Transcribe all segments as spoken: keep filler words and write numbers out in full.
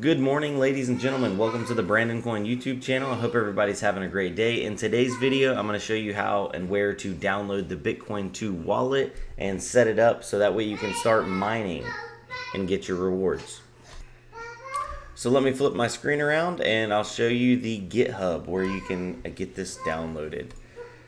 Good morning, ladies and gentlemen. Welcome to the Brandon Coin YouTube channel. I hope everybody's having a great day. In today's video, I'm going to show you how and where to download the Bitcoin two wallet and set it up so that way you can start mining and get your rewards. So let me flip my screen around and I'll show you the GitHub where you can get this downloaded.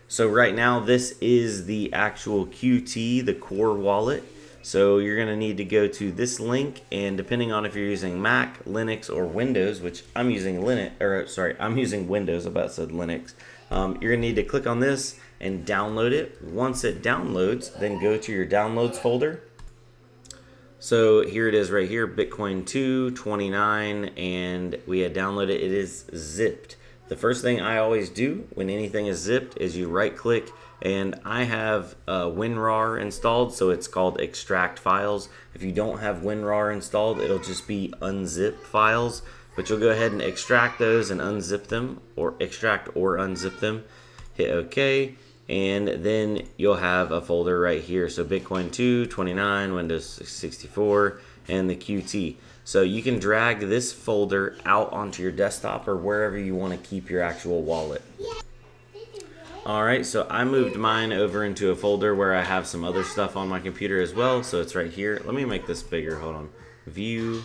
So right now, this is the actual Q T, the core wallet. So you're going to need to go to this link, and depending on if you're using Mac, Linux, or Windows, which I'm using Linux, or sorry, I'm using Windows, I about said Linux, um, you're going to need to click on this and download it. Once it downloads, then go to your downloads folder. So here it is right here, Bitcoin two, twenty-nine, and we had downloaded it. It is zipped. The first thing I always do when anything is zipped is you right click, and I have uh, WinRAR installed, so it's called extract files. If you don't have WinRAR installed, it'll just be unzip files, but you'll go ahead and extract those and unzip them, or extract or unzip them. Hit OK, and then you'll have a folder right here. So Bitcoin two, twenty-nine, Windows sixty-four, and the Q T. So you can drag this folder out onto your desktop or wherever you want to keep your actual wallet. All right, so I moved mine over into a folder where I have some other stuff on my computer as well. So it's right here. Let me make this bigger. Hold on. View,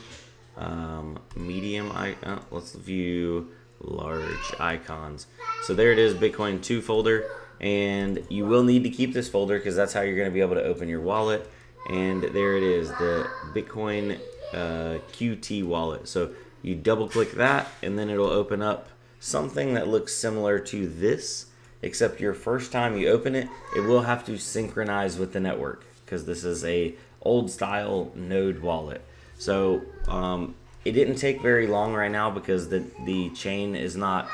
um, medium, icon. Oh, let's view large icons. So there it is, Bitcoin two folder. And you will need to keep this folder because that's how you're going to be able to open your wallet. And there it is, the Bitcoin Uh, Q T wallet. So you double click that and then it'll open up something that looks similar to this, except your first time you open it, it will have to synchronize with the network because this is a old style node wallet. So um, it didn't take very long right now because the, the chain is not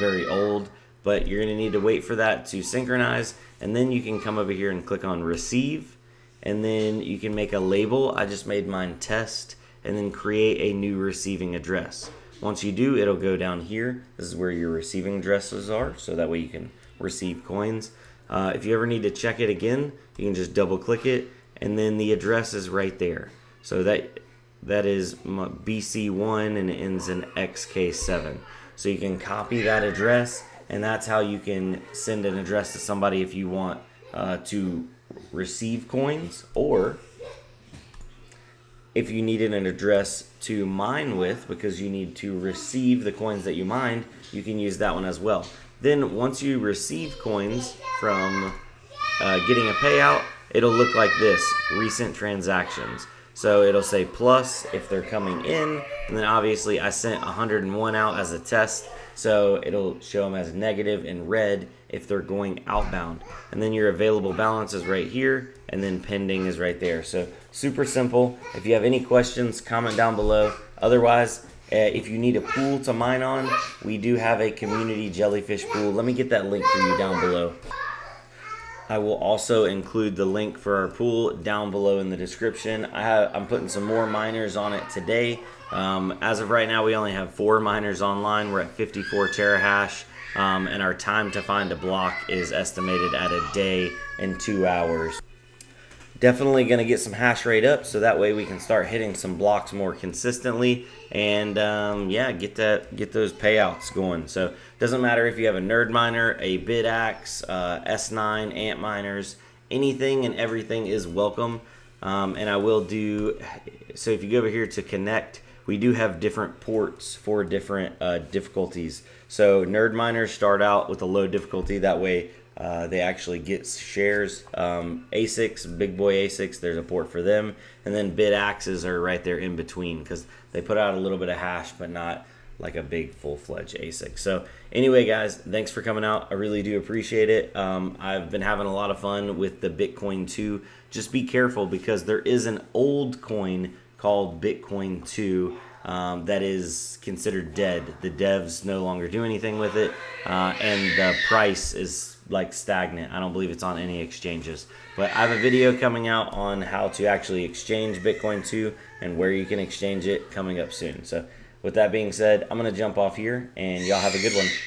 very old, but you're going to need to wait for that to synchronize, and then you can come over here and click on receive. And then you can make a label. I just made mine test, and then create a new receiving address. Once you do, it'll go down here. This is where your receiving addresses are, so that way you can receive coins. Uh, if you ever need to check it again, you can just double click it, and then the address is right there. So that that is B C one and it ends in X K seven. So you can copy that address, and that's how you can send an address to somebody if you want uh, to receive coins, or if you needed an address to mine with because you need to receive the coins that you mined, you can use that one as well. Then once you receive coins from uh, getting a payout, it'll look like this, recent transactions. So it'll say plus if they're coming in, and then obviously I sent one hundred and one out as a test, so it'll show them as negative in red if they're going outbound. And then your available balance is right here, and then pending is right there. So super simple. If you have any questions, comment down below. Otherwise, uh, if you need a pool to mine on, we do have a community jellyfish pool. Let me get that link for you down below. I will also include the link for our pool down below in the description. I have, I'm putting some more miners on it today. Um, as of right now, we only have four miners online. We're at fifty-four terahash, um, and our time to find a block is estimated at a day and two hours. Definitely gonna get some hash rate up, so that way we can start hitting some blocks more consistently, and um, yeah, get that, get those payouts going. So it doesn't matter if you have a nerd miner, a BitAxes, uh, S nine, ant miners, anything and everything is welcome. Um, and I will do, so if you go over here to connect, we do have different ports for different uh, difficulties. So nerd miners start out with a low difficulty, that way Uh, they actually get shares. um, A S I Cs, big boy A S I Cs, there's a port for them, and then BitAxes are right there in between because they put out a little bit of hash but not like a big full-fledged A S I C. So anyway, guys, thanks for coming out. I really do appreciate it. um, I've been having a lot of fun with the Bitcoin two. Just be careful because there is an old coin called Bitcoin two Um, that is considered dead. The devs no longer do anything with it, uh, and the price is like stagnant. I don't believe it's on any exchanges, but I have a video coming out on how to actually exchange Bitcoin two and where you can exchange it coming up soon. So with that being said, I'm gonna jump off here, and y'all have a good one.